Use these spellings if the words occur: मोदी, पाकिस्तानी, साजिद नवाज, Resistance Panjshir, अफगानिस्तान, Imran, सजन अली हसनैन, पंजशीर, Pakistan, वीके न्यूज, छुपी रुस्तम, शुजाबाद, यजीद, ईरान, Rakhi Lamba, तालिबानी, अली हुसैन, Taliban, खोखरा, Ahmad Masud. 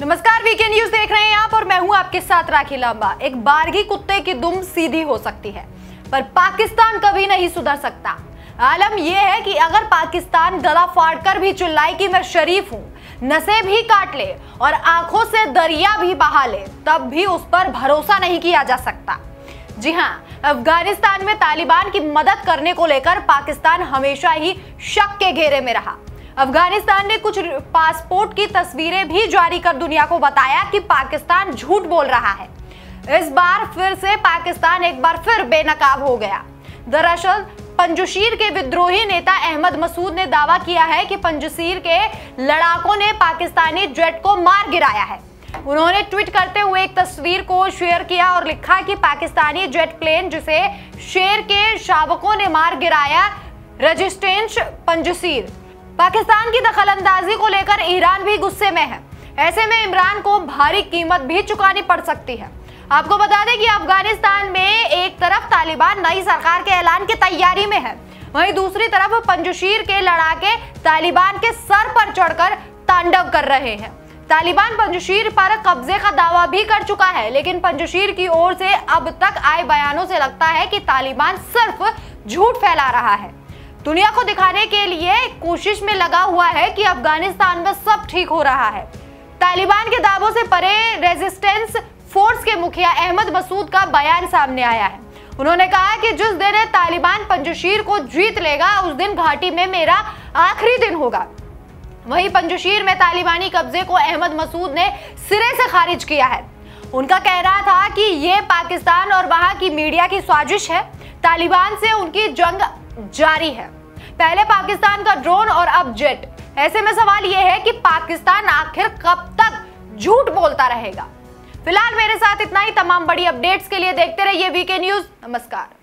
नमस्कार, वीके न्यूज देख रहे हैं आप और मैं हूं आपके साथ राखी लांबा। एक बारगी कुत्ते की दुम सीधी हो सकती है पर पाकिस्तान कभी नहीं सुधर सकता। आलम यह है कि अगर पाकिस्तान गला फाड़कर भी चिल्लाए कि मैं शरीफ हूँ, नसें भी काट ले और आंखों से दरिया भी बहा ले, तब भी उस पर भरोसा नहीं किया जा सकता। जी हाँ, अफगानिस्तान में तालिबान की मदद करने को लेकर पाकिस्तान हमेशा ही शक के घेरे में रहा। अफगानिस्तान ने कुछ पासपोर्ट की तस्वीरें भी जारी कर दुनिया को बताया कि पाकिस्तान झूठ बोल रहा है। इस बार फिर से पाकिस्तान एक बार फिर बेनकाब हो गया। दरअसल पंजशीर के विद्रोही नेता अहमद मसूद ने दावा किया है कि पंजशीर के लड़ाकों ने पाकिस्तानी जेट को मार गिराया है। उन्होंने ट्वीट करते हुए एक तस्वीर को शेयर किया और लिखा कि पाकिस्तानी जेट प्लेन जिसे शेर के शावकों ने मार गिराया, रेजिस्टेंस पंजशीर। पाकिस्तान की दखलअंदाजी को लेकर ईरान भी गुस्से में है। ऐसे में इमरान को भारी कीमत भी चुकानी पड़ सकती है। आपको बता दें कि अफगानिस्तान में एक तरफ तालिबान नई सरकार के ऐलान की तैयारी में है, वहीं दूसरी तरफ पंजशीर के लड़ाके तालिबान के सर पर चढ़कर तांडव कर रहे हैं। तालिबान पंजशीर पर कब्जे का दावा भी कर चुका है, लेकिन पंजशीर की ओर से अब तक आए बयानों से लगता है कि तालिबान सिर्फ झूठ फैला रहा है। दुनिया को दिखाने के लिए कोशिश में लगा हुआ है कि अफगानिस्तान में सब ठीक हो रहा है। तालिबान के दावों से परे रेजिस्टेंस फोर्स के मुखिया अहमद मसूद का बयान सामने आया है। उन्होंने कहा कि जिस दिन तालिबान पंजशीर को जीत लेगा, उस दिन घाटी में मेरा आखिरी दिन होगा। वहीं पंजशीर में तालिबानी कब्जे को अहमद मसूद ने सिरे से खारिज किया है। उनका कहना था कि ये पाकिस्तान और वहां की मीडिया की साजिश है, तालिबान से उनकी जंग जारी है। पहले पाकिस्तान का ड्रोन और अब जेट। ऐसे में सवाल यह है कि पाकिस्तान आखिर कब तक झूठ बोलता रहेगा। फिलहाल मेरे साथ इतना ही। तमाम बड़ी अपडेट्स के लिए देखते रहिए वीके न्यूज। नमस्कार।